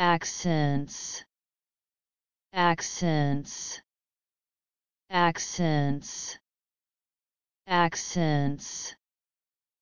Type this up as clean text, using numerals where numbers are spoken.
Accents, accents, accents, accents.